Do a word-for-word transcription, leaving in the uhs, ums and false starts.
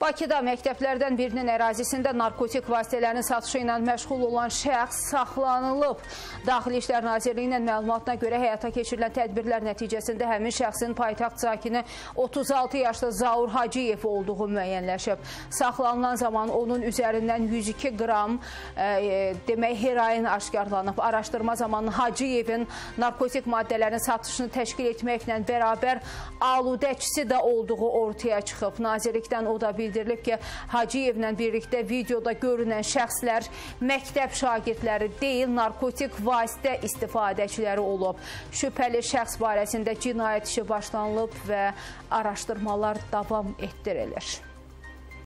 Bakıda məktəblərdən birinin ərazisində narkotik vasitələrin satışı ilə məşğul olan şəxs saxlanılıb. Daxili İşlər Nazirliyinin məlumatına görə həyata keçirilən tədbirlər nəticəsində həmin şəxsin paytaxt sakini otuz altı yaşlı Zaur Hacıyev olduğu müəyyənləşib. Saxlanılan zaman onun üzərindən yüz iki qram e, demək heroin aşkarlanıb. Araşdırma zamanı Hacıyevin narkotik maddələrin satışını təşkil etməklə bərabər aludəçisi də olduğu ortaya çıxıb. Nazirlikdən o da bildirilib. Bildirilib ki, Hacıyevlə birlikdə videoda görünən şəxslər məktəb şagirdləri deyil, narkotik vasitə istifadəçiləri olub. Şübhəli şəxs barəsində cinayət işi başlanılıb və araşdırmalar davam etdirilir.